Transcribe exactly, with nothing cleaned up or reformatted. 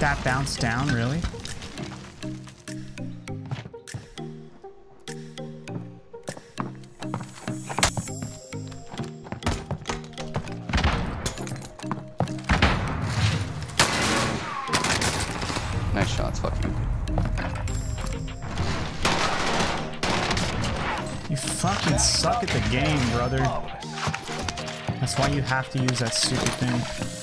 That bounced down, really? Nice shots, fuck you. You fucking suck at the game, brother. That's why you have to use that stupid thing.